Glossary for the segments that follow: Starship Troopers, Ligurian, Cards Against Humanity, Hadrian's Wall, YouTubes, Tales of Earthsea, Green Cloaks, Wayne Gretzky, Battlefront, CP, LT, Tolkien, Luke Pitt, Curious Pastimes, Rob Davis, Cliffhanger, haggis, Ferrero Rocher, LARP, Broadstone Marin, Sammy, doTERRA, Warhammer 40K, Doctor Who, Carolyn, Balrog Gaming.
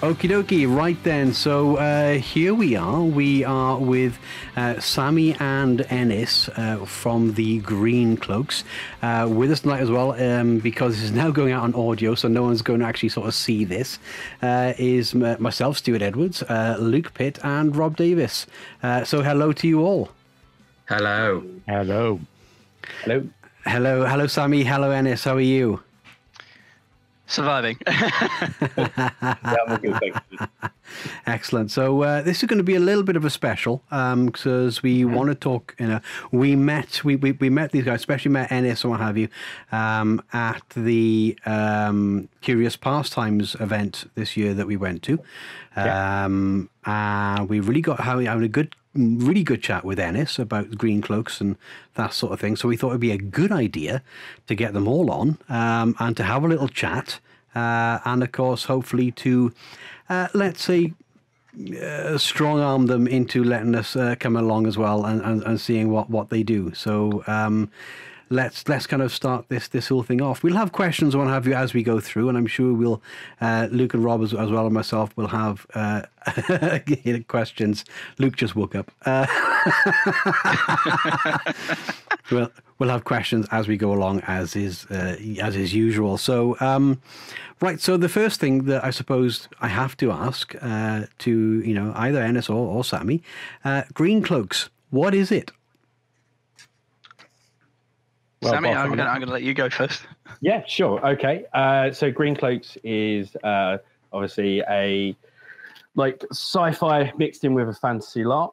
Okie dokie, right then, so here we are. We are with Sammy and Enys from the Green Cloaks with us tonight as well, because this is now going out on audio, so no one's going to actually sort of see this. Is myself, Stuart Edwards, Luke Pitt, and Rob Davis. So hello to you all. Hello. Hello. Hello. Hello, hello Sammy, hello Enys, how are you? Surviving. Excellent. So this is going to be a little bit of a special because we want to talk. You know, we met these guys, especially met Enys and what have you, at the Curious Pastimes event this year that we went to. We really got having a really good chat with Enys about Green Cloaks and that sort of thing. So we thought it'd be a good idea to get them all on and to have a little chat. And of course, hopefully to, let's say, strong arm them into letting us come along as well and seeing what they do. So let's kind of start this whole thing off. We'll have questions and what have you as we go through, and I'm sure we'll Luke and Rob as well as myself will have questions. Luke just woke up. We'll have questions as we go along, as is usual. So right, so the first thing that I suppose I have to ask to either Enys or Sammy, Green Cloaks, what is it? Well, Sammy, I'm going to let you go first. Yeah, sure. Okay. So Green Cloaks is obviously a sci-fi mixed in with a fantasy LARP,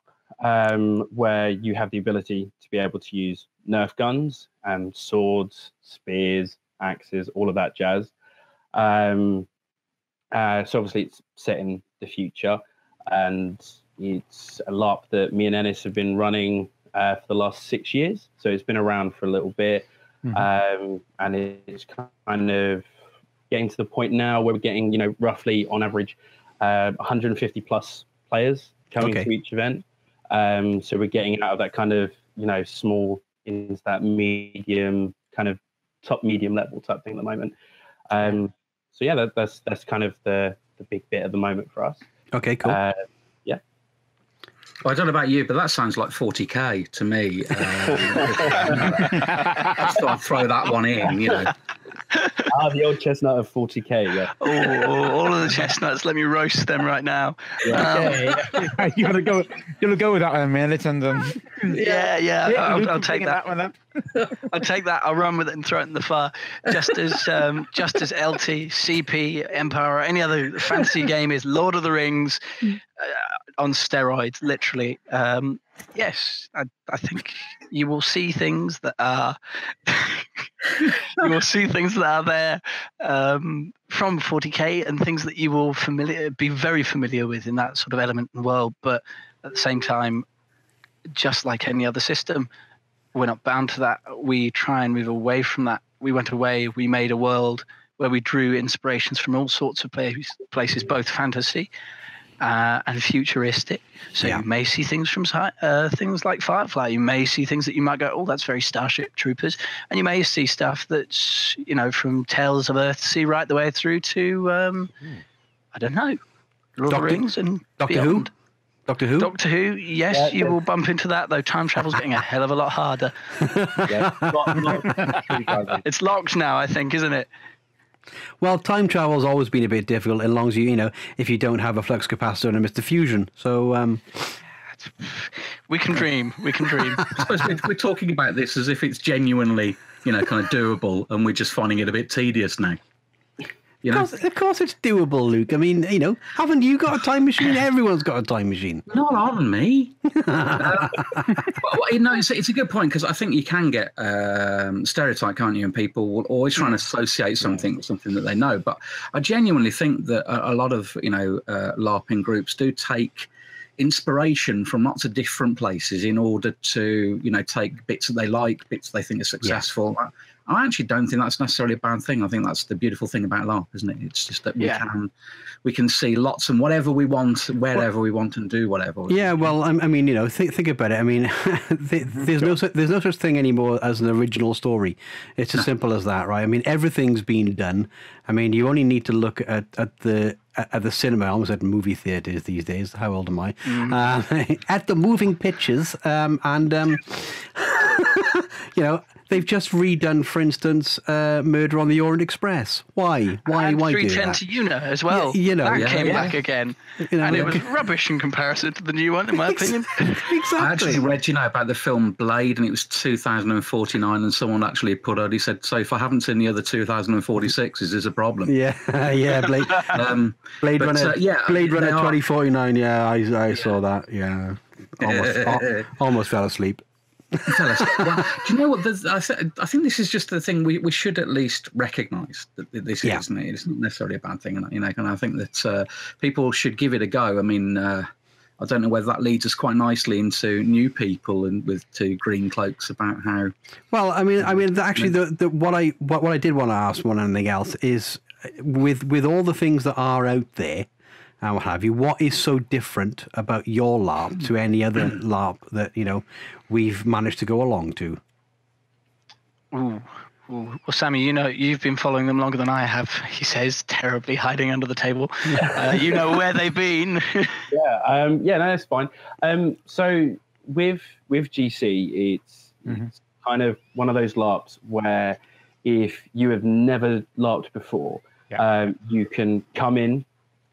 where you have the ability to be able to use Nerf guns and swords, spears, axes, all of that jazz. So obviously it's set in the future, and it's a LARP that me and Enys have been running for the last 6 years, so it's been around for a little bit. And it's kind of getting to the point now where we're getting, roughly on average 150 plus players coming to each event. So we're getting out of that kind of small into that medium, kind of top medium level type thing at the moment. So yeah, that's kind of the big bit at the moment for us. Okay, cool. Well, I don't know about you, but that sounds like 40K to me. I just thought I'd throw that one in, The old chestnut of 40K, yeah. Oh, all of the chestnuts. Let me roast them right now. Yeah. You'll go with that one in a minute. And, I'll take that one up. I'll take that. I'll run with it and throw it in the fire. Just as LT, CP, Empire, or any other fantasy game is Lord of the Rings on steroids, literally. Yes, I think you will see things that are there from 40K, and things that you will be very familiar with in that sort of element and world. But at the same time, just like any other system, we're not bound to that. We try and move away from that. We went away, we made a world where we drew inspirations from all sorts of places, both fantasy and futuristic. So you may see things from things like Firefly. You may see things that you might go, oh, that's very Starship Troopers. And you may see stuff that's, from Tales of Earthsea right the way through to, I don't know, Lord of the Rings and Doctor Who. Doctor Who? Doctor Who, yes, you will bump into that, though time travel's getting a hell of a lot harder. It's locked now, I think, isn't it? Well, time travel's always been a bit difficult, as long as if you don't have a flux capacitor and a Mr. Fusion. So we can dream. We can dream. I suppose we're talking about this as if it's genuinely, kind of doable, and we're just finding it a bit tedious now. Of course it's doable, Luke. I mean, haven't you got a time machine? Everyone's got a time machine. Not on me. It's a good point, because I think you can get stereotyped, can't you? And people will always try and associate something with something that they know. But I genuinely think that a lot of, LARPing groups do take inspiration from lots of different places in order to, take bits that they like, bits they think are successful. Yeah. I actually don't think that's necessarily a bad thing. I think that's the beautiful thing about LARP, isn't it? It's just that we can see lots and whatever we want, wherever we want, and do whatever. Yeah, well, I mean, you know, think about it. I mean, there's no such thing anymore as an original story. It's as simple as that, right? I mean, everything's been done. I mean, you only need to look at the cinema. I almost said movie theaters these days. How old am I? At the moving pictures, you know, they've just redone, for instance, Murder on the Orient Express. Why do that? 310 to Yuna as well. That came back again. You know, and it was rubbish in comparison to the new one, in my opinion. Exactly. I actually read, you know, about the film Blade, and it was 2049, and someone actually put out, he said, so if I haven't seen the other 2046, is this a problem? Yeah, Blade, Blade Runner 2049, I saw that, Almost fell asleep. Well, do you know what? I think this is just the thing we should at least recognise that this isn't it? It's not necessarily a bad thing, you know. And I think that people should give it a go. I mean, I don't know whether that leads us quite nicely into new people and to Green Cloaks about how. Well, I mean, actually, what I did want to ask more than anything else is with all the things that are out there. And what have you? What is so different about your LARP to any other LARP that you know we've managed to go along to? Ooh. Well, Sammy, you know, you've been following them longer than I have, he says, terribly hiding under the table. You know where they've been. No, that's fine. So with GC, it's kind of one of those LARPs where if you have never LARPed before, you can come in.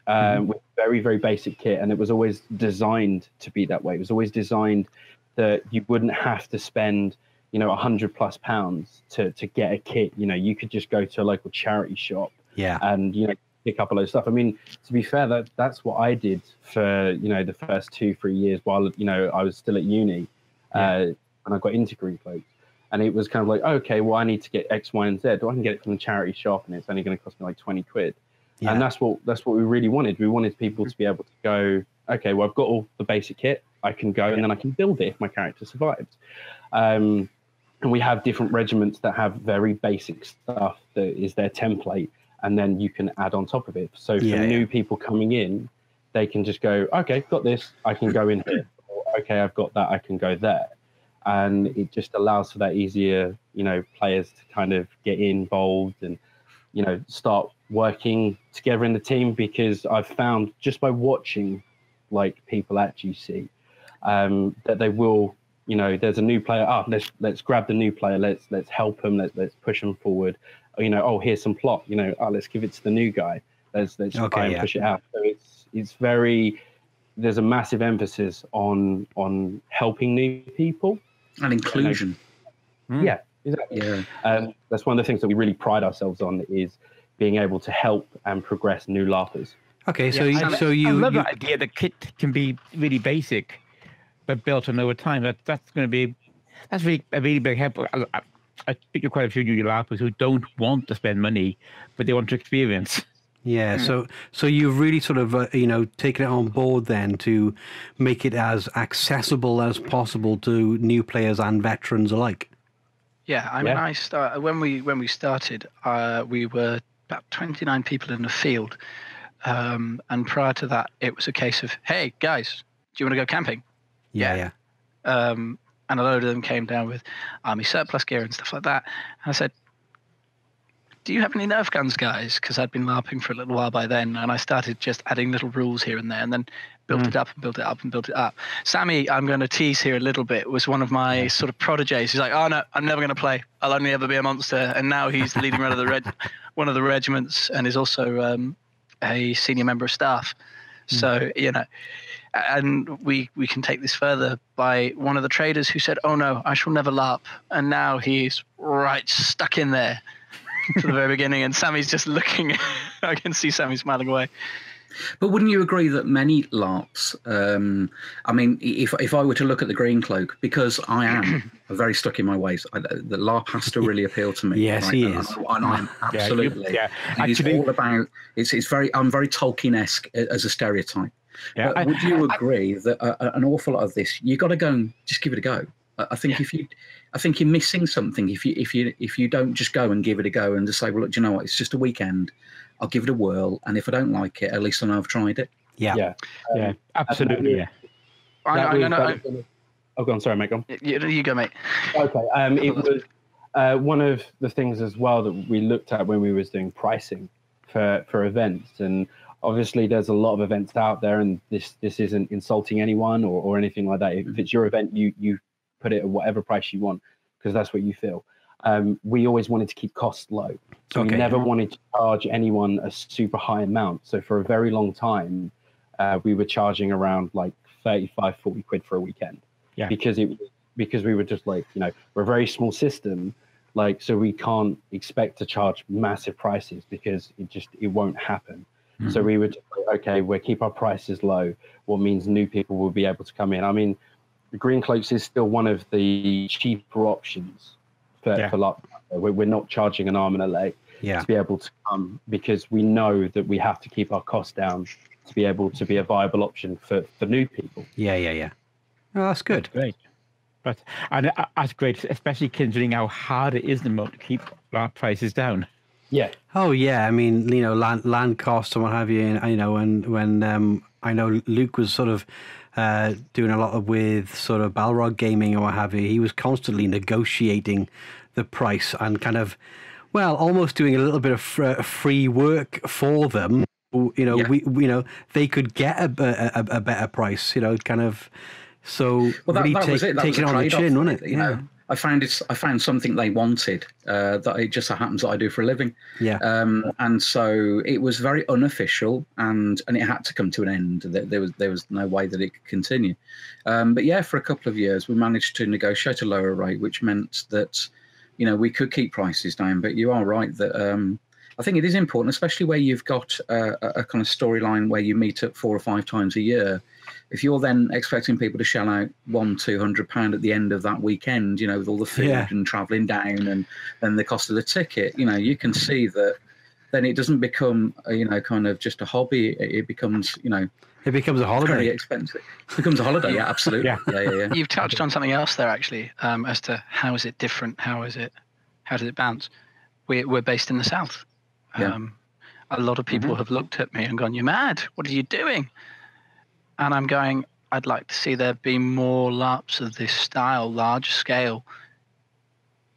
With very, very basic kit, and it was always designed to be that way. It was always designed that you wouldn't have to spend, you know, £100+ to get a kit. You know, you could just go to a local charity shop and, you know, pick up a load of stuff. I mean, to be fair, that's what I did for, you know, the first 2-3 years while, you know, I was still at uni when I got into Green Cloaks. And it was kind of like, okay, well, I need to get X, Y, and Z, or I can get it from the charity shop, and it's only going to cost me like 20 quid. Yeah. And that's what we really wanted. We wanted people to be able to go, okay, well, I've got all the basic kit. I can go and then I can build it if my character survives. And we have different regiments that have very basic stuff that is their template, and then you can add on top of it. So for new people coming in, they can just go, okay, got this. I can go in here. Or, okay, I've got that. I can go there. And it just allows for that easier, you know, players to kind of get involved and, you know, start working together in the team, because I've found just by watching like people at GC that they will, you know, there's a new player, let's grab the new player, let's help them, let's push them forward, you know, oh, here's some plot, you know, oh, let's give it to the new guy, let's try and push it out. So it's very, there's a massive emphasis on helping new people and inclusion. Exactly. That's one of the things that we really pride ourselves on, is being able to help and progress new LARPers. Okay, so I love the idea the kit can be really basic, but built on over time. That's really a really big help. I speak to quite a few new LARPers who don't want to spend money, but they want to experience. Yeah, so you've really sort of you know, taken it on board then to make it as accessible as possible to new players and veterans alike. Yeah, I mean, I started when we started, we were about 29 people in the field, and prior to that, it was a case of, hey guys, do you want to go camping? Yeah. And a load of them came down with army surplus gear and stuff like that. And I said, do you have any Nerf guns, guys? Because I'd been LARPing for a little while by then, and I started just adding little rules here and there, and then built it up and built it up and built it up. Sammy, I'm going to tease here a little bit, was one of my sort of prodigies. He's like, oh no, I'm never going to play. I'll only ever be a monster. And now he's the leading one of the regiments, and is also a senior member of staff. So, you know, and we can take this further by one of the traders who said, oh no, I shall never LARP. And now he's right stuck in there. To the very beginning, and Sammy's just looking. I can see Sammy smiling away. But wouldn't you agree that many LARPs, I mean, if I were to look at the Green Cloak, because I am very stuck in my ways, the LARP has to really appeal to me. Yes, right? He is. And I'm absolutely. Actually, it's all about, I'm very Tolkien-esque as a stereotype. Yeah, but would you agree that an awful lot of this, you've got to go and just give it a go. I think I think you're missing something if you don't just go and give it a go and just say, well, look, do you know what? It's just a weekend. I'll give it a whirl, and if I don't like it, at least I know I've tried it. Yeah, yeah, yeah, absolutely. Yeah. Oh, go on. Sorry, mate. Go on. You go, mate. Okay. It was one of the things as well that we looked at when we was doing pricing for events, and obviously there's a lot of events out there, and this isn't insulting anyone or anything like that. If it's your event, you put it at whatever price you want because that's what you feel. We always wanted to keep costs low, so we never wanted to charge anyone a super high amount. So for a very long time, we were charging around like 35, 40 quid for a weekend. Yeah, because we were just like, you know, we're a very small system, like, so we can't expect to charge massive prices because it won't happen. Mm-hmm. So we were just like, okay, we'll keep our prices low, what means new people will be able to come in. I mean, Green Cloaks is still one of the cheaper options for LARP. We're not charging an arm and a leg to be able to come because we know that we have to keep our costs down to be able to be a viable option for new people. Yeah. Oh, that's good. That's great. That's great, especially considering how hard it is to keep our prices down. Yeah. Oh, yeah. I mean, you know, land costs and what have you. And, you know, when I know Luke was sort of doing a lot with sort of Balrog Gaming and what have you, he was constantly negotiating the price and kind of, well, almost doing a little bit of free work for them. You know, you know, they could get a better price, you know, kind of. So well, that was it. That was a trade-off, wasn't it? You know, I found something they wanted that it just so happens that I do for a living. Yeah. And so it was very unofficial, and it had to come to an end. There was no way that it could continue. But yeah, for a couple of years, we managed to negotiate a lower rate, which meant that, you know, we could keep prices down. But you are right that I think it is important, especially where you've got a kind of storyline where you meet up 4 or 5 times a year. If you're then expecting people to shell out £100-200 at the end of that weekend, you know, with all the food and travelling down and the cost of the ticket, you know, you can see that then it doesn't become, you know, kind of just a hobby. It becomes, you know... It becomes a holiday. Very expensive. It becomes a holiday, yeah, absolutely. Yeah. You've touched on something else there, actually, as to how is it different? How does it bounce? We're based in the South. Yeah. A lot of people have looked at me and gone, "You're mad! What are you doing?" And I'm going, "I'd like to see there be more LARPs of this style, large scale,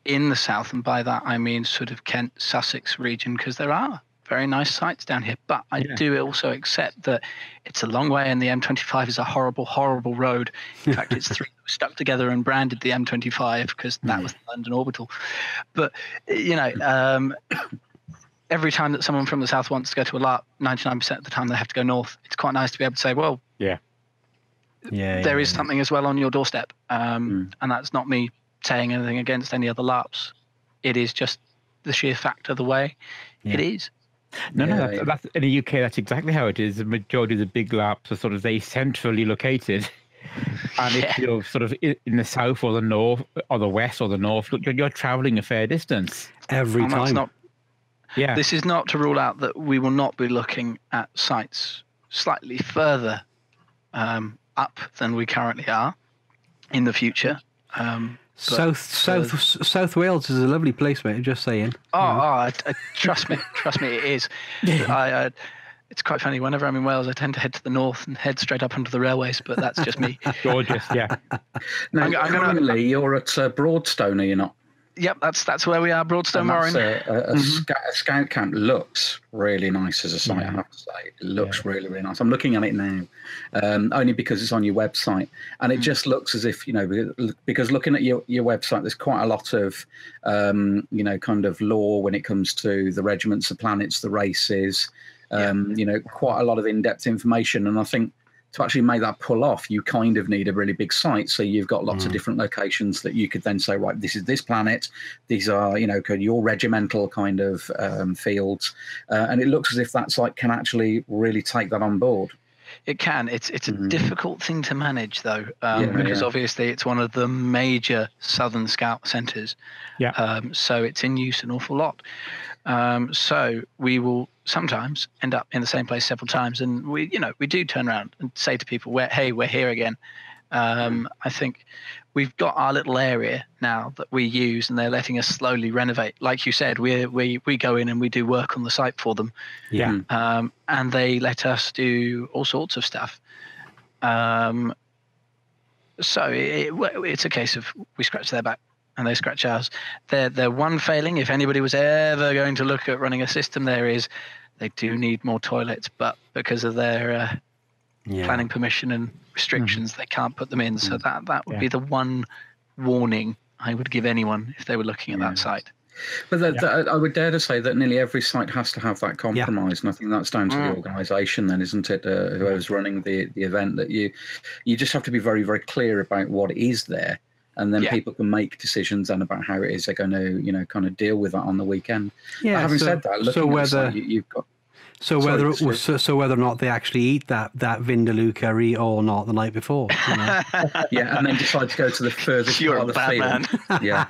in the South." And by that, I mean sort of Kent, Sussex region, because there are very nice sites down here. But I do also accept that it's a long way, and the M25 is a horrible, horrible road. In fact, it's three stuck together and branded the M25 because that was the London orbital. But you know. Every time that someone from the South wants to go to a LARP, 99% of the time they have to go north. It's quite nice to be able to say, well, there is something as well on your doorstep. And that's not me saying anything against any other LARPs. It is just the sheer fact of the way it is. No, that's, in the UK, that's exactly how it is. The majority of the big LARPs are sort of they centrally located. And if you're sort of in the South or the North or the West or the North, you're traveling a fair distance every time. Yeah. This is not to rule out that we will not be looking at sites slightly further up than we currently are in the future. South Wales is a lovely place, mate. Just saying. Trust me, it is. It's quite funny. Whenever I'm in Wales, I tend to head to the north and head straight up onto the railways, but that's just me. Gorgeous, yeah. Now, currently, you're at Broadstone, are you not? Yep, that's where we are, Broadstone Marin. A scout camp looks really nice as a site, I have to say. It looks really, really nice. I'm looking at it now, only because it's on your website. And it just looks as if, you know, because looking at your website, there's quite a lot of, you know, kind of lore when it comes to the regiments, the planets, the races, you know, quite a lot of in-depth information. And I think to actually make that pull off, you kind of need a really big site. So you've got lots of different locations that you could then say, right, this is this planet. These are, you know, your regimental kind of fields. And it looks as if that site can actually really take that on board. It can. It's a difficult thing to manage, though, because obviously it's one of the major Southern Scout centres. Yeah. So it's in use an awful lot. So we will sometimes end up in the same place several times, and we do turn around and say to people, hey, we're here again, I think we've got our little area now that we use, and they're letting us slowly renovate. Like you said, we go in and we do work on the site for them. Yeah. And they let us do all sorts of stuff. So it's a case of we scratch their back and they scratch ours. Their one failing, if anybody was ever going to look at running a system there, is they do need more toilets, but because of their planning permission and restrictions, they can't put them in. So that would be the one warning I would give anyone if they were looking at that site. But I would dare to say that nearly every site has to have that compromise, and I think that's down to the organisation then, isn't it? Whoever's running the event, that you just have to be very, very clear about what is there, and then people can make decisions then about how it is they're going to, kind of deal with that on the weekend. Yeah. But having said that, looking at the site, you've got. So whether or not they actually eat that Vindaloo curry or not the night before, and then decide to go to the furthest part of the field. Yeah,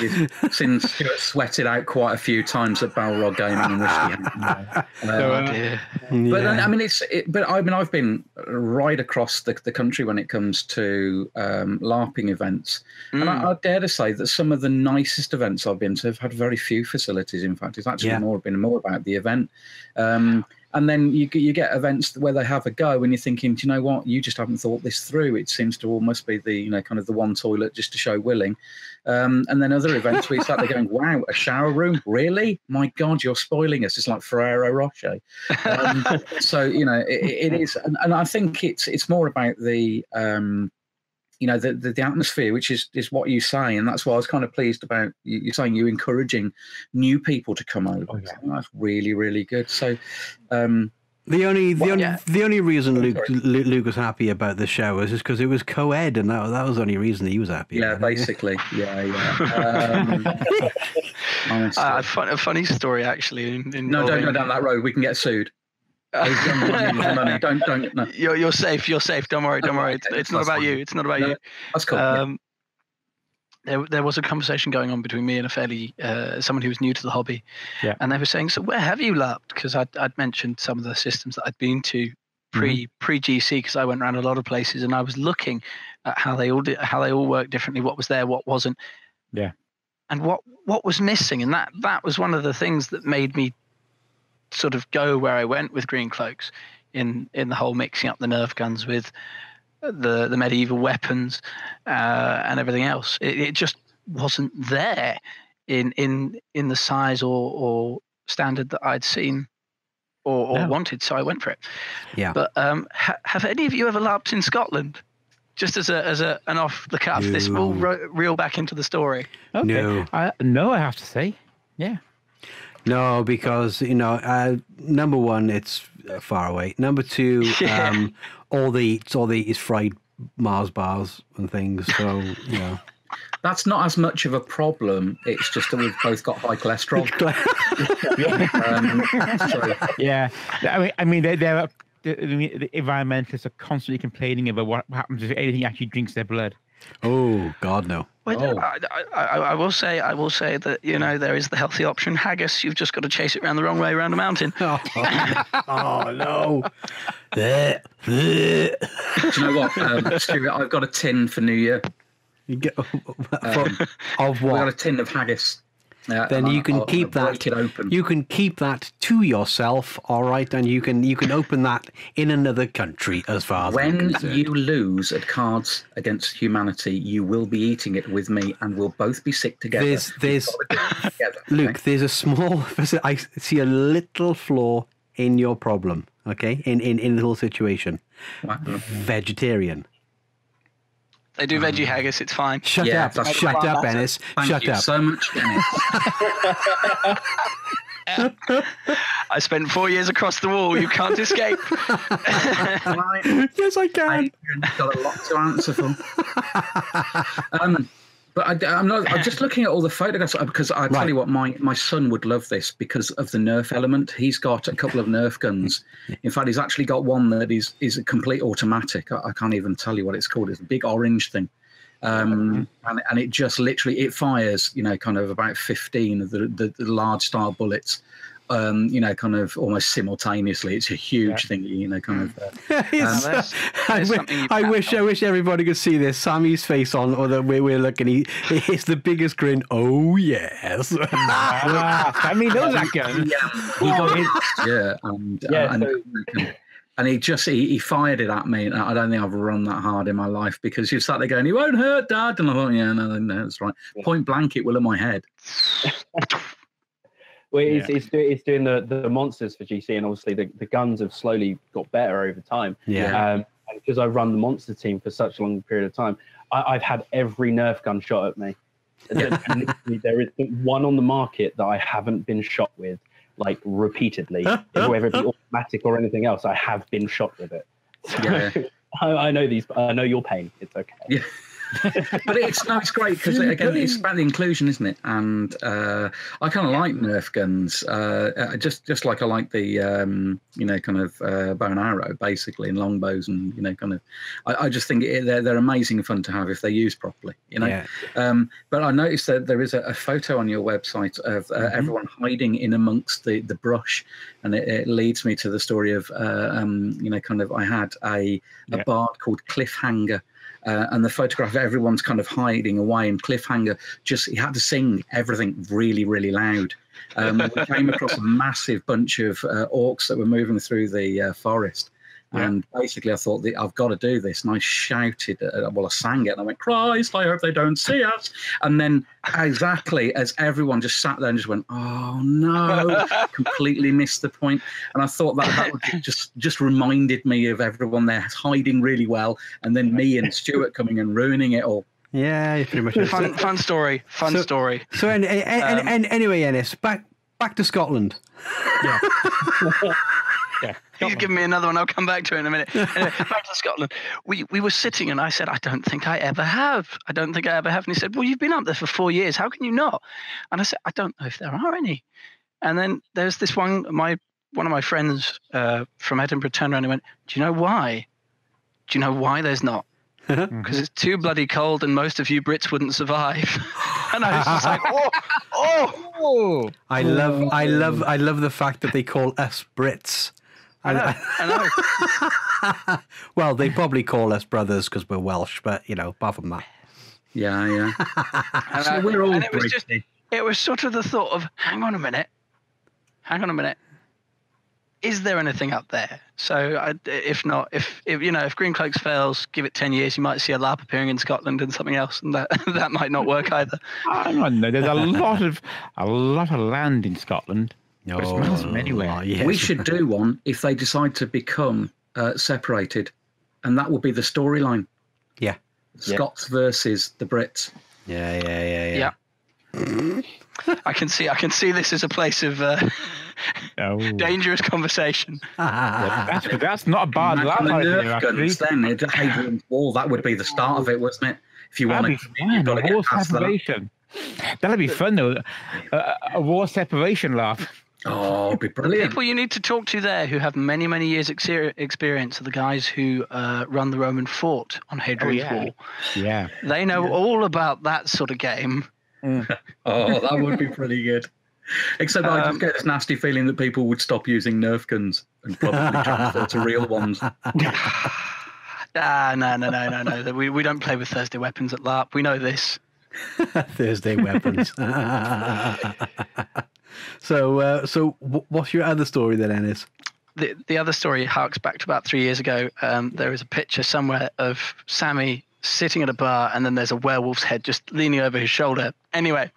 You've seen Stuart sweated out quite a few times at Balrog Gaming and But then, I've been right across the country when it comes to LARPing events, and I dare to say that some of the nicest events I've been to have had very few facilities. In fact, it's actually more about the event, and then you get events where they have a go and you're thinking, do you know what, you just haven't thought this through. It seems to almost be the kind of the one toilet just to show willing, and then other events where you start going, wow, a shower room, really, my god, you're spoiling us. It's like Ferrero Rocher. So it is, and I think it's more about the the atmosphere, which is what you say, and that's why I was kind of pleased about you saying you're encouraging new people to come over. That's really, really good. So the only reason Luke was happy about the showers is because it was co-ed, and that was the only reason he was happy. Yeah, basically. A funny story actually. No, don't go down that road. We can get sued. Don't. No. You're safe. You're safe. Don't worry. Don't worry. It's not about you. It's not about you. That's cool. There was a conversation going on between me and a fairly someone who was new to the hobby, and they were saying, "So where have you LARPed?" Because I'd mentioned some of the systems that I'd been to pre GC, because I went around a lot of places and I was looking at how they all work differently, what was there, what wasn't, and what was missing, and that was one of the things that made me sort of go where I went with Green Cloaks in the whole mixing up the Nerf guns with the medieval weapons and everything else. It just wasn't there in the size or standard that I'd seen or wanted, so I went for it. Yeah. But have any of you ever LARPed in Scotland? Just as an off the cuff, no. This will reel back into the story. Okay. No, I have to say, yeah. No, because, number one, it's far away. Number two, all they eat is fried Mars bars and things. So, That's not as much of a problem. It's just that we've both got high cholesterol. The environmentalists are constantly complaining about what happens if anything actually drinks their blood. Oh God, no! I will say that there is the healthy option, haggis. You've just got to chase it around the wrong way around a mountain. Oh no! Do you know what, Stuart? I've got a tin for New Year. You get of what? I've got a tin of haggis. Then you can keep that to yourself, all right, and you can open that in another country as far as I'm concerned. When you lose at Cards Against Humanity, you will be eating it with me, and we'll both be sick together. Luke, there's a small. I see a little flaw in your problem. Okay, in the whole situation. Wow. Vegetarian. They do veggie haggis, it's fine. Shut up, Enys. Shut up. So much, Enys. I spent 4 years across the wall. You can't escape. Yes, I can. I've got a lot to answer for. But I'm just looking at all the photographs, because I tell you what, my son would love this because of the Nerf element. He's got a couple of Nerf guns. In fact, he's actually got one that is a complete automatic. I can't even tell you what it's called. It's a big orange thing. And it just literally, it fires, kind of about 15 of the large style bullets you know, kind of almost simultaneously. It's a huge thing, you know, kind of. I wish everybody could see this. Sammy's face on, or that we're looking. It's the biggest grin. Oh yes. I mean, those are good. And he just he fired it at me, and I don't think I've run that hard in my life, because you sat there going, "It won't hurt, Dad," and I thought, "Yeah, no, that's right." Point blank, it will in my head. Well, it's doing the monsters for GC, and obviously the guns have slowly got better over time. Yeah, and because I run the monster team for such a long period of time, I've had every Nerf gun shot at me. And there isn't one on the market that I haven't been shot with. Like repeatedly, whether it be automatic or anything else, I have been shot with it. So yeah. I know these. I know your pain. It's okay. Yeah. But it's great because again, it's about the inclusion, isn't it? And I kind of like Nerf guns, just like I like the you know, kind of bow and arrow, basically, and longbows, and you know, kind of. I just think they're amazing fun to have if they're used properly, you know. Yeah. But I noticed that there is a photo on your website of everyone hiding in amongst the brush, and it leads me to the story of you know, kind of I had a bard called Cliffhanger. And the photograph of everyone's kind of hiding away, and Cliffhanger he had to sing everything really, really loud. We came across a massive bunch of orcs that were moving through the forest. Yeah. And basically I thought, I've got to do this. And I shouted, well, I sang it, and I went, "Christ, I hope they don't see us." And then exactly as everyone just sat there and just went, "Oh, no," completely missed the point. And I thought that just reminded me of everyone there hiding really well. And then me and Stuart coming and ruining it all. Yeah, pretty much. Fun story. So anyway, Enys, back to Scotland. Yeah. Yeah. He's given me another one. I'll come back to it in a minute. Anyway, back to Scotland. We were sitting, and I said, I don't think I ever have. And he said, "Well, you've been up there for 4 years. How can you not?" And I said, "I don't know if there are any." And then there's this one. One of my friends from Edinburgh turned around and went, "Do you know why? Do you know why there's not? Because it's too bloody cold, and most of you Brits wouldn't survive." And I was just like, oh! I love the fact that they call us Brits. I know. Well, they probably call us brothers because we're Welsh, but you know, apart from that, yeah. So we're all British. It was sort of the thought of, hang on a minute, is there anything up there? So, if you know, if Green Cloaks fails, give it 10 years, you might see a LARP appearing in Scotland and something else, and that might not work either. I don't know. There's a lot of land in Scotland. Yes. We should do one if they decide to become separated, and that will be the storyline. Yeah, Scots versus the Brits. Yeah. I can see this as a place of dangerous conversation. That's not a bad Nerf guns. Then Hadrian's Wall. That would be the start of it, wasn't it? If you want to get past that. That'll be fun though. A war separation LARP. Oh, it'd be brilliant. People you need to talk to there who have many, many years experience are the guys who run the Roman fort on Hadrian's Wall. Yeah. They know all about that sort of game. Mm. Oh, that would be pretty good. Except I just get this nasty feeling that people would stop using Nerf guns and probably transfer to real ones. No. We don't play with Thursday weapons at LARP. We know this. Thursday weapons. So what's your other story then, Enys? The other story harks back to about 3 years ago. There is a picture somewhere of Sammy sitting at a bar, and then there's a werewolf's head just leaning over his shoulder. Anyway,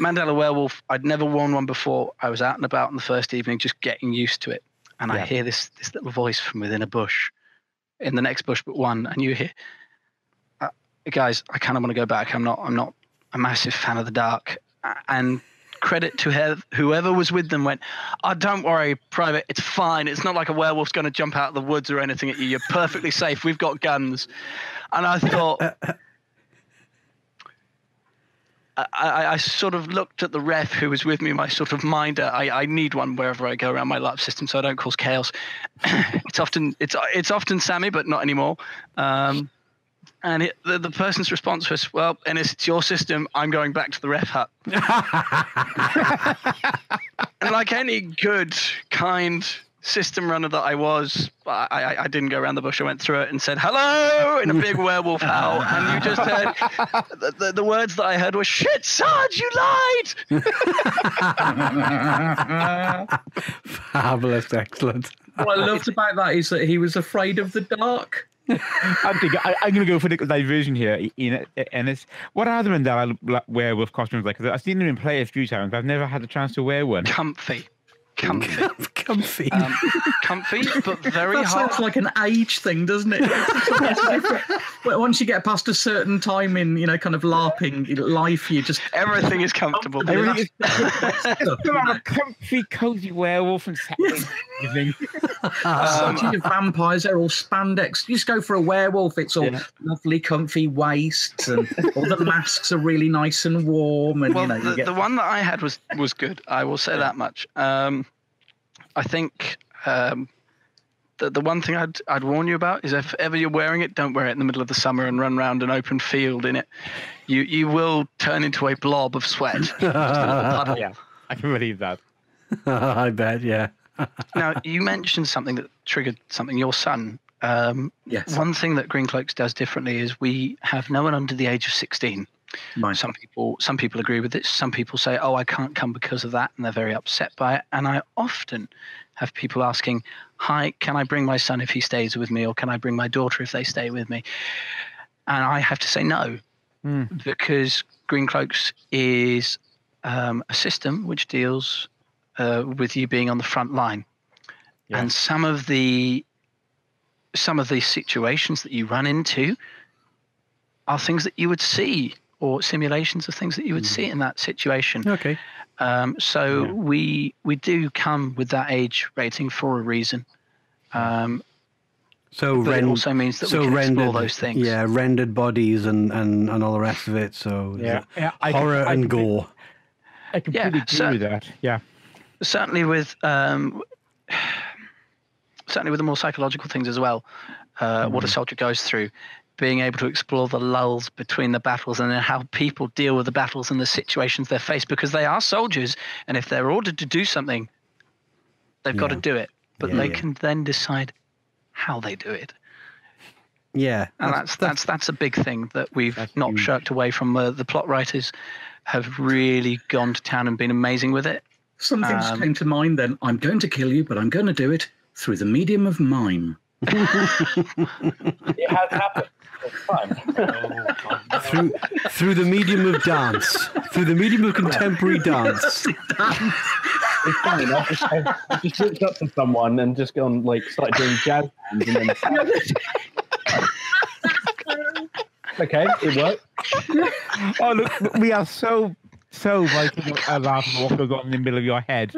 Mandela werewolf. I'd never worn one before. I was out and about on the first evening, just getting used to it, and I hear this little voice from within a bush, in the next bush but one, and you hear, "Guys, I kind of want to go back. I'm not a massive fan of the dark." And credit to whoever was with them went, "Oh, don't worry, Private. It's fine. It's not like a werewolf's going to jump out of the woods or anything at you. You're perfectly safe. We've got guns." And I thought, I sort of looked at the ref who was with me, my sort of minder. I need one wherever I go around my LARP system so I don't cause chaos. It's often Sammy, but not anymore. And it, the person's response was, well, Enys, it's your system. I'm going back to the ref hut. And like any good, kind system runner that I was, I didn't go around the bush. I went through it and said, hello, in a big werewolf howl. And you just heard, the words that I heard were, shit, Sarge, you lied. Fabulous, excellent. What I loved about that is that he was afraid of the dark. I'm going to go for the diversion here, Enys. What are the Mandela werewolf costumes like? Because I've seen them in play a few times, but I've never had the chance to wear one. Comfy, but very that hard. That sounds like an age thing, doesn't it? But once you get past a certain time in, you know, kind of LARPing life, you just... Everything is comfortable. Everything is a comfy, cozy werewolf and yes. Your vampires, they're all spandex. You just go for a werewolf, it's all lovely, comfy waists, and all the masks are really nice and warm. And, well, you know, the one that I had was good, I will say that much. I think the one thing I'd warn you about is if ever you're wearing it, don't wear it in the middle of the summer and run around an open field in it. You will turn into a blob of sweat. Just a little puddle. Yeah, I can believe that. I bet, yeah. Now, you mentioned something that triggered something, your son. Yes. One thing that Green Cloaks does differently is we have no one under the age of 16. Nice. Some people agree with it. Some people say, oh, I can't come because of that, and they're very upset by it. And I often have people asking, hi, can I bring my son if he stays with me, or can I bring my daughter if they stay with me? And I have to say no, because Green Cloaks is a system which deals with you being on the front line. Yeah. And some of the situations that you run into are things that you would see, or simulations of things that you would see in that situation. Okay. We do come with that age rating for a reason. It also means that we can explore those things. Yeah, rendered bodies and all the rest of it. So horror and gore. I completely agree with that. Yeah. Certainly with the more psychological things as well. What a soldier goes through. Being able to explore the lulls between the battles and then how people deal with the battles and the situations they're faced, because they are soldiers, and if they're ordered to do something, they've got to do it. But they can then decide how they do it. Yeah. And that's a big thing that we've not huge. Shirked away from. The plot writers have really gone to town and been amazing with it. Something just came to mind then. I'm going to kill you, but I'm going to do it through the medium of mime. It has happened. Through the medium of dance, through the medium of contemporary dance. It's funny enough. I just looked up to someone and just gone like started doing jazz hands and then. Okay, it worked. Oh look, we are so Viking laugh and what goes on in the middle of your head.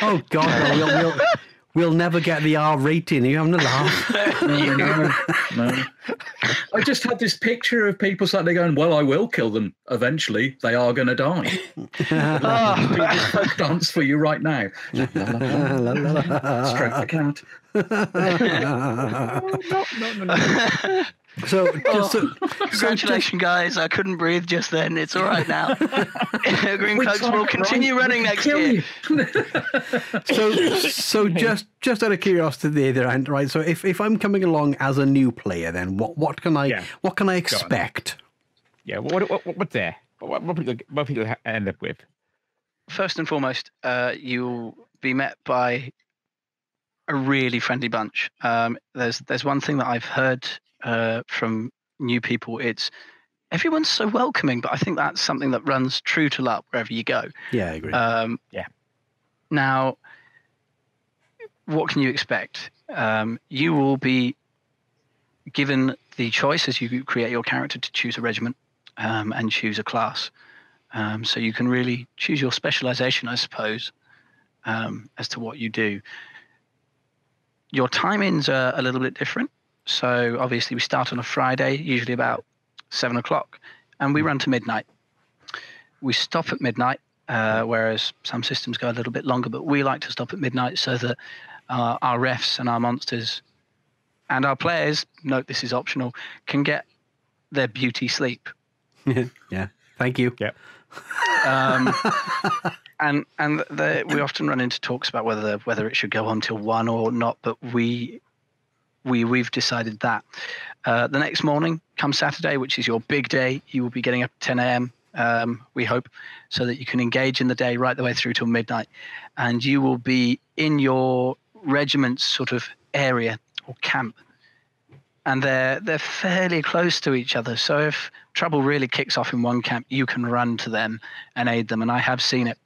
Oh God. We'll never get the R rating. Are you having a laugh? No. I just had this picture of people suddenly going, well, I will kill them eventually. They are going to die. Dance for you right now. Stroke the cat. No. Congratulations, guys. I couldn't breathe just then. It's all right now. Green Cloaks will continue running next year. So just out of curiosity there, right? So if I'm coming along as a new player, then what can I expect? Yeah, what's there? What people end up with? First and foremost, you'll be met by a really friendly bunch. There's one thing that I've heard from new people, it's everyone's so welcoming, but I think that's something that runs true to LARP wherever you go. Yeah, I agree. Now, what can you expect? You will be given the choice as you create your character to choose a regiment and choose a class. So you can really choose your specialization, I suppose, as to what you do. Your timings are a little bit different. So obviously we start on a Friday, usually about 7 o'clock, and we run to midnight. We stop at midnight, whereas some systems go a little bit longer, but we like to stop at midnight so that our refs and our monsters And our players, note this is optional, can get their beauty sleep. Yeah. Thank you. Yep. And we often run into talks about whether it should go on till 1 or not, but we've decided that. The next morning, come Saturday, which is your big day, you will be getting up at 10 a.m., we hope, so that you can engage in the day right the way through till midnight. And you will be in your regiment's sort of area or camp. And they're fairly close to each other. So if trouble really kicks off in one camp, you can run to them and aid them. And I have seen it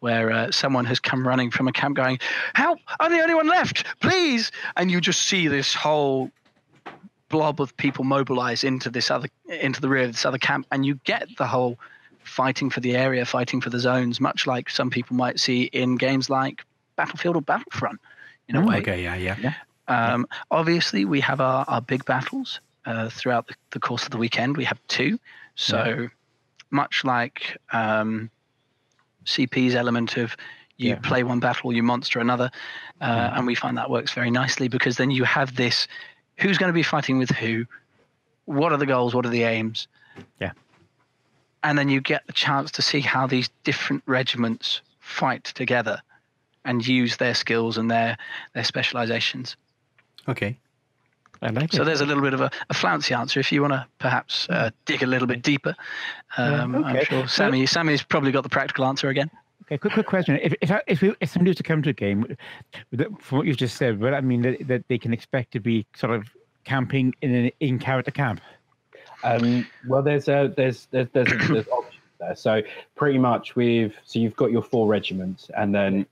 where someone has come running from a camp going, "Help, I'm the only one left, please." And you just see this whole blob of people mobilize into the rear of this other camp. And you get the whole fighting for the area, fighting for the zones, much like some people might see in games like Battlefield or Battlefront in a way. Okay, yeah. Obviously, we have our big battles throughout the course of the weekend. We have 2. So much like CP's element of you play one battle, you monster another. And we find that works very nicely because then you have this, who's going to be fighting with who? What are the goals? What are the aims? Yeah. And then you get the chance to see how these different regiments fight together and use their skills and their specializations. Okay. I like it. So there's a little bit of a flouncy answer if you want to perhaps dig a little bit deeper. Okay. I'm sure Sammy's probably got the practical answer again. Okay, quick question. If somebody was to come to a game, from what you've just said, would that mean that they can expect to be sort of camping in an in-character camp? Well, there's options there. So pretty much you've got your 4 regiments, and then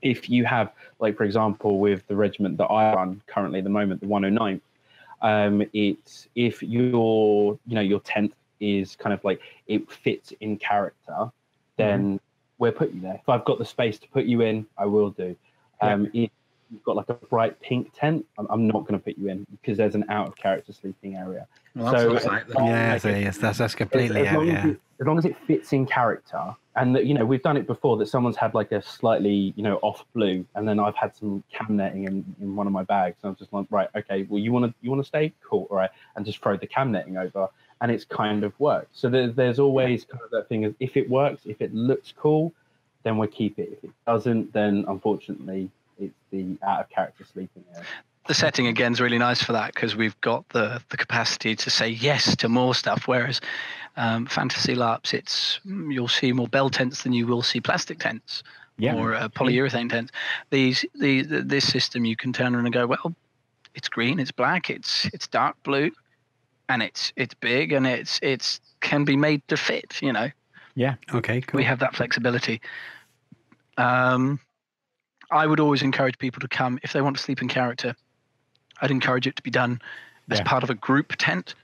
if you have, like, for example, with the regiment that I run currently at the moment, the 109th, it's if your 10th is kind of like it fits in character, then we'll put you there. If I've got the space to put you in, I will do. If you've got like a bright pink tent, I'm not going to put you in because there's an out of character sleeping area. Well, that's completely out. As long as it fits in character. And we've done it before that someone's had like a slightly, off blue, and then I've had some cam netting in one of my bags, and I'm just like, right, okay, well, you want to stay? Cool, all right, and just throw the cam netting over, and it's kind of worked. So there's always kind of that thing of if it works, if it looks cool, then we'll keep it. If it doesn't, then unfortunately, it's the out of character sleeping area. The setting again is really nice for that because we've got the capacity to say yes to more stuff. Whereas fantasy LARPs, you'll see more bell tents than you will see plastic tents or polyurethane tents. This system, you can turn around and go, well, it's green, it's black, it's dark blue, and it's big, and it's can be made to fit. Yeah. Okay. Cool. We have that flexibility. I would always encourage people to come if they want to sleep in character. I'd encourage it to be done as part of a group tent,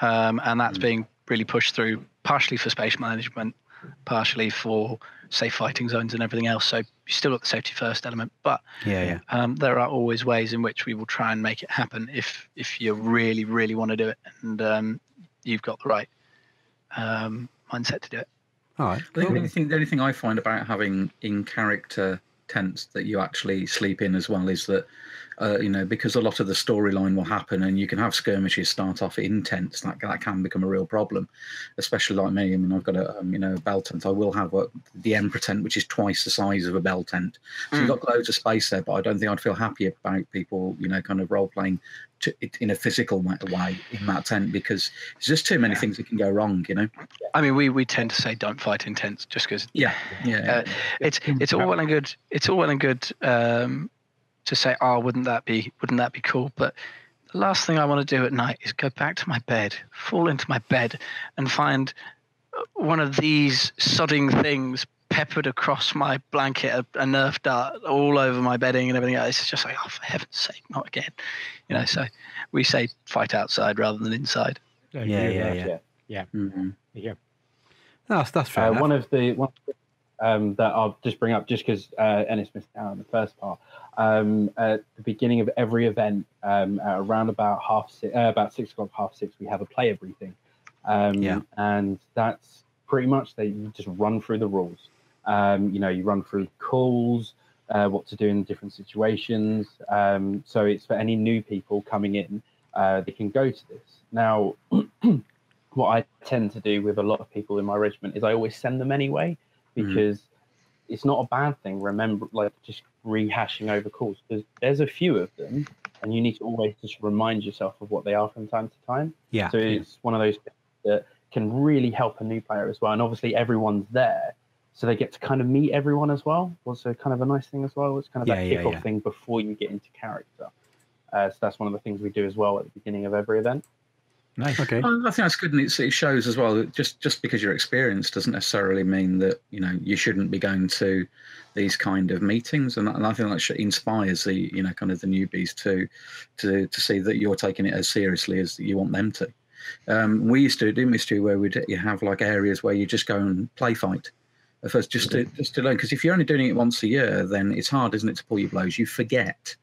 and that's being really pushed through, partially for space management, partially for safe fighting zones and everything else. So you still got the safety first element, but there are always ways in which we will try and make it happen if you really, really want to do it and you've got the right mindset to do it. All right. Cool. The only thing I find about having in character tents that you actually sleep in as well is that because a lot of the storyline will happen and you can have skirmishes start off in tents that can become a real problem, especially like me. I mean, I've got a bell tent. I will have the Emperor tent, which is twice the size of a bell tent, so you've got loads of space there, but I don't think I'd feel happy about people kind of role playing in a physical way in that tent because there's just too many things that can go wrong. I mean, we tend to say don't fight in tents just because it's all well and good to say, oh, wouldn't that be cool, but the last thing I want to do at night is go back to my bed, fall into my bed and find one of these sodding things peppered across my blanket, a Nerf dart all over my bedding and everything else. It's just like, oh, for heaven's sake, not again. So we say fight outside rather than inside. Yeah. Mm-hmm. Yeah. No, that's fair enough. One of the that I'll just bring up just because Enys missed out on the first part. At the beginning of every event, around about 6 o'clock, half six, we have a player briefing. And that's pretty much you just run through the rules. You run through calls, what to do in different situations. So it's for any new people coming in, they can go to this. Now, what I tend to do with a lot of people in my regiment is I always send them anyway, because it's not a bad thing. Remember, like, just rehashing over calls, because there's a few of them, and you need to always just remind yourself of what they are from time to time. Yeah. So it's one of those things that can really help a new player as well. And obviously everyone's there, so they get to kind of meet everyone as well. Also kind of a nice thing as well. It's kind of that kickoff thing before you get into character. So that's one of the things we do as well at the beginning of every event. Nice. Okay. I think that's good, and it shows as well that just because you're experienced doesn't necessarily mean that, you know, you shouldn't be going to these kind of meetings, and I think that inspires the, you know, kind of the newbies to see that you're taking it as seriously as you want them to. We used to, didn't we, Stu, where we'd have like areas where you just go and play fight at first, just to learn, because if you're only doing it once a year, then it's hard, isn't it, to pull your blows? You forget.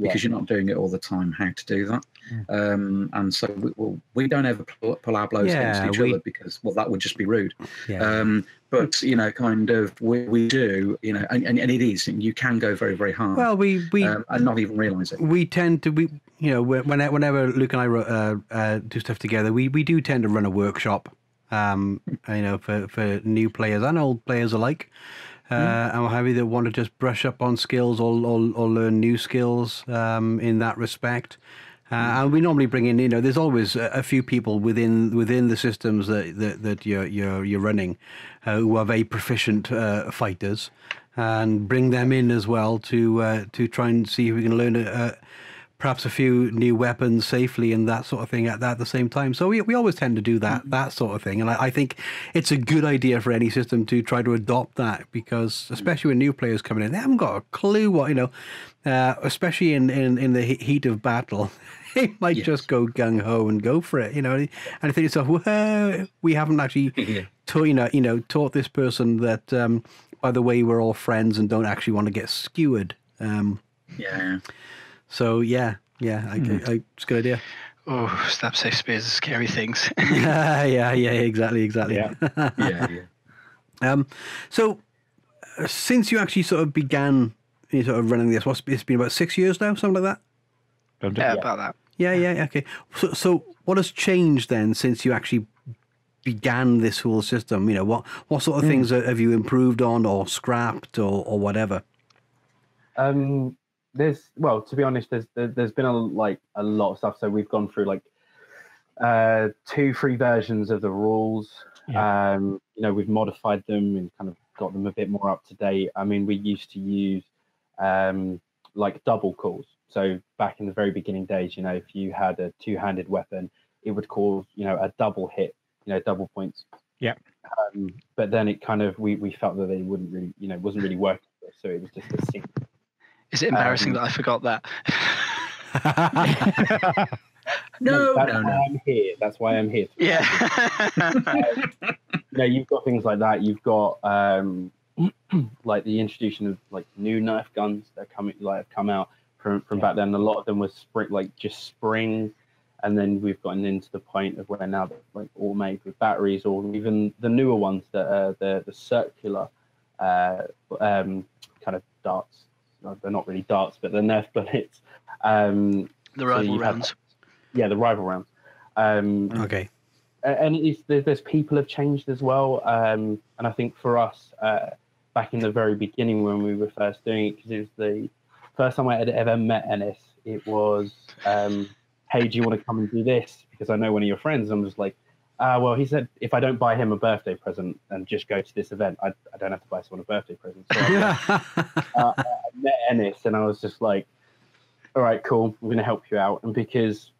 Because you're not doing it all the time, how to do that, and so we don't ever pull our blows against each other, because that would just be rude. Yeah. But you know, kind of we do, you know, and it is, and you can go very, very hard. Well, we and not even realise it. We tend to you know, whenever Luke and I do stuff together, we do tend to run a workshop, you know, for new players and old players alike. And what have you, that want to just brush up on skills or learn new skills in that respect. And we normally bring in, you know, there's always a few people within the systems that you're running who are very proficient fighters, and bring them in as well to try and see if we can learn perhaps a few new weapons safely and that sort of thing at the same time. So we always tend to do that sort of thing. And I think it's a good idea for any system to try to adopt that, because especially when new players coming in, they haven't got a clue what, you know, especially in the heat of battle, they might just go gung-ho and go for it, you know. And I think it's like, well, we haven't actually taught this person that, by the way, we're all friends and don't actually want to get skewered. So, yeah, it's a good idea. Oh, slap safe space is scary things. Exactly. Yeah. So, since you actually sort of began running this, it's been about 6 years now, something like that? Yeah, about that. Yeah, okay. So, what has changed then since you actually began this whole system? You know, what sort of things have you improved on or scrapped or whatever? Well, to be honest, there's been a lot of stuff. So we've gone through 2-3 versions of the rules. Yeah. You know, we've modified them and kind of got them a bit more up to date. I mean, we used to use double calls. So back in the very beginning days, you know, if you had a two-handed weapon, it would cause, you know, a double hit, you know, double points. Yeah. But then it kind of we felt that it wouldn't really, you know, wasn't really working. So it was just a single. Is it embarrassing that I forgot that? No. I'm here. That's why I'm here. Yeah. You know, you've got things like that. You've got the introduction of new Nerf guns that have come out from back then. A lot of them were spring, and then we've gotten into the point of where now they're all made with batteries, or even the newer ones that are the circular kind of darts. No, they're not really darts, but they're Nerf bullets. The rival rounds. The rival rounds. Okay. And there's people have changed as well. And I think for us, back in the very beginning when we were first doing it, because it was the first time I had ever met Enys, it was, hey, do you want to come and do this? Because I know one of your friends. And I'm just like, well, he said, if I don't buy him a birthday present and just go to this event, I don't have to buy someone a birthday present. So I met Enys and I was just like, all right, cool, I'm going to help you out. And because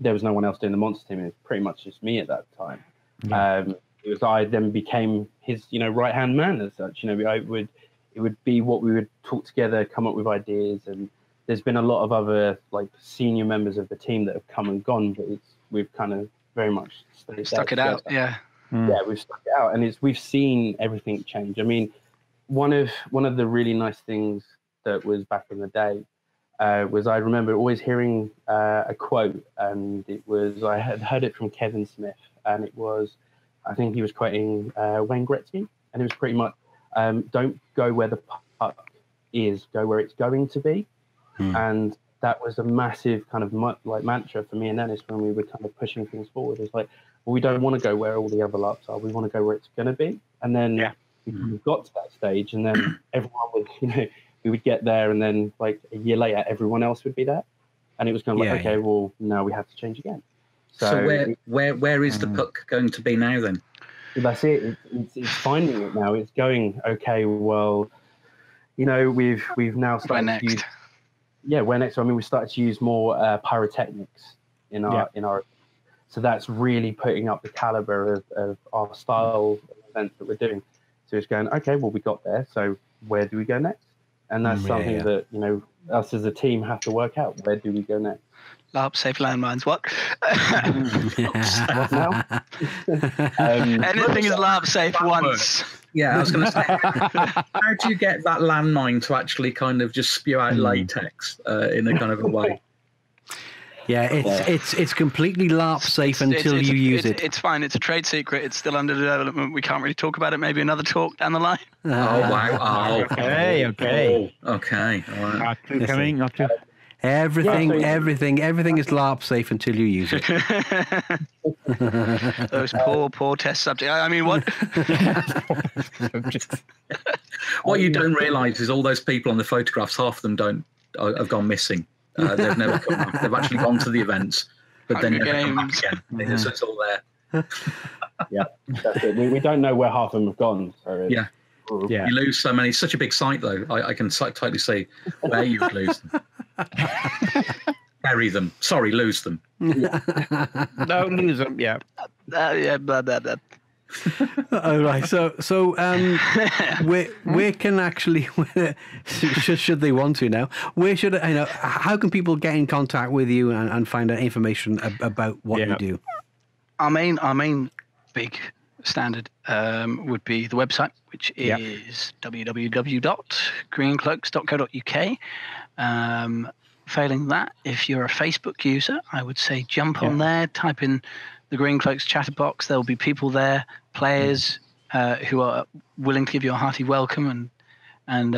there was no one else doing the monster team, it was pretty much just me at that time. Yeah. I then became his, you know, right-hand man as such. You know, it would be what we would talk together, come up with ideas. And there's been a lot of other, senior members of the team that have come and gone, but we've kind of very much stuck it out. Yeah, we've stuck it out, and we've seen everything change. I mean, one of the really nice things that was back in the day was I remember always hearing a quote, and it was I had heard it from Kevin Smith, and it was I think he was quoting Wayne Gretzky, and it was pretty much don't go where the puck ears go where it's going to be. And that was a massive kind of like mantra for me and Enys when we were kind of pushing things forward. It's like, well, we don't want to go where all the other LARPs are. We want to go where it's going to be. And then we got to that stage, and then everyone would, you know, we would get there, and then like a year later, everyone else would be there. And it was kind of like, okay, well, now we have to change again. So where is the puck going to be now then? That's it. It's finding it now. It's going, okay, well, you know, we've now started to use, where next? I mean, we started to use more pyrotechnics in our so that's really putting up the caliber of our style events that we're doing. So it's going, okay, well, we got there, so where do we go next? And that's something that, you know, us as a team have to work out. Where do we go next? LARP, safe landmines, what? What now? Anything is LARP safe once. Yeah, I was going to say, how do you get that landmine to actually kind of just spew out latex in a kind of a way? Yeah, it's completely LARP safe until you use it. It's fine. It's a trade secret. It's still under development. We can't really talk about it. Maybe another talk down the line. Oh, wow. Oh, okay. All right. Not too. Everything is LARP safe until you use it. Those poor test subjects. I mean, what? What you don't realise is all those people on the photographs, half of them have gone missing. They've never come back. They've actually gone to the events, but then never come back again. So it's all there. Yeah, that's it. We don't know where half of them have gone. So you lose so many. Such a big site, though. I can tightly say where you would lose them. Bury them. Sorry, lose them. Don't lose them. Yeah. All right. So where can actually should they want to now? Where should how can people get in contact with you and find out information about what you do? Our main big standard would be the website, which is www.greencloaks.co.uk. Failing that, if you're a Facebook user, I would say jump on there, type in the Green Cloaks chatterbox. There'll be people there, players who are willing to give you a hearty welcome and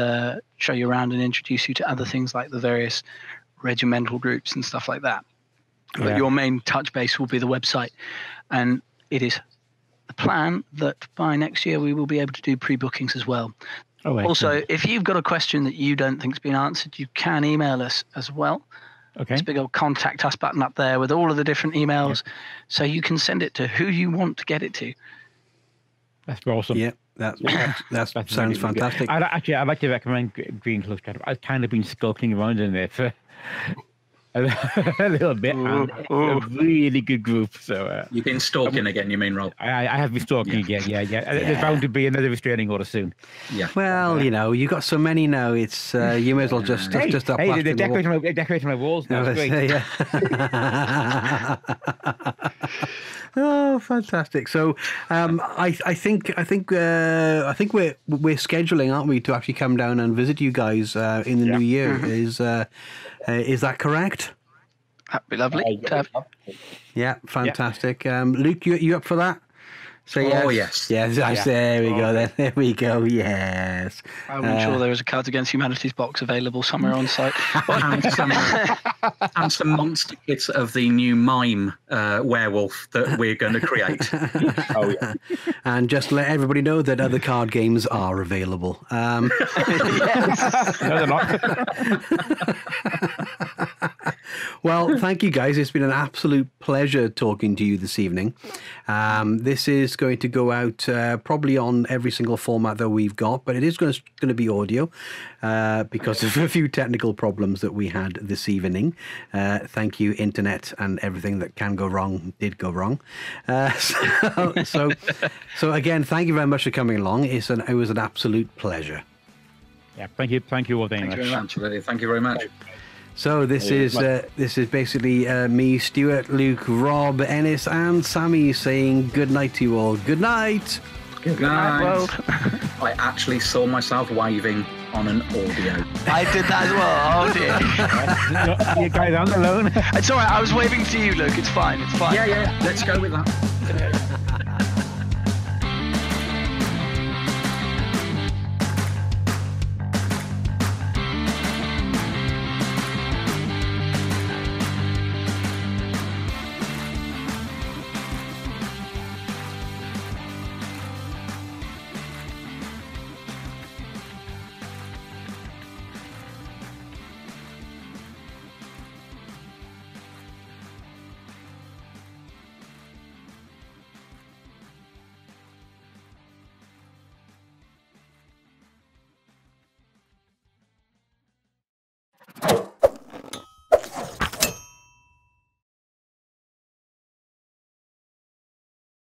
show you around and introduce you to other things like the various regimental groups and stuff like that. Yeah. But your main touch base will be the website. And it is the plan that by next year we will be able to do pre-bookings as well. Oh, also, if you've got a question that you don't think's been answered, you can email us as well. Okay. There's a big old contact us button up there with all of the different emails. Yeah. So you can send it to who you want to get it to. That's awesome. Yeah, that sounds fantastic. I'd like to recommend Green Cloaks. I've kind of been skulking around in there for a little bit. A really good group. So you've been stalking again, you mean, Rob? I have been stalking again. Yeah. There's bound to be another restraining order soon. Yeah. Well, you know, you've got so many now. It's you may as well just up. Hey, they're decorating my walls now. That's great. Oh, fantastic! So, I think we're scheduling, aren't we, to actually come down and visit you guys in the new year? Is that correct? That'd be lovely. Yeah, fantastic. Yeah. Luke, you up for that? Say yes. Oh, yes. There we go. Then there we go. Yes. I'm sure there is a Cards Against Humanity's box available somewhere on site, and some monster kits of the new mime werewolf that we're going to create. And just let everybody know that other card games are available. No, they're not. Well, thank you guys. It's been an absolute pleasure talking to you this evening. This is going to go out probably on every single format that we've got, but it is going to be audio because of a few technical problems that we had this evening. Thank you, Internet, and everything that can go wrong did go wrong. So again, thank you very much for coming along. It was an absolute pleasure. Yeah, thank you all very much. Absolutely, thank you very much. So this is basically me, Stuart, Luke, Rob, Enys, and Sammy saying good night to you all. Good night. Good night, world. I actually saw myself waving on an audio. I did that as well. Oh dear. You guys aren't alone. It's all right. I was waving to you, Luke. It's fine. Yeah. Let's go with that.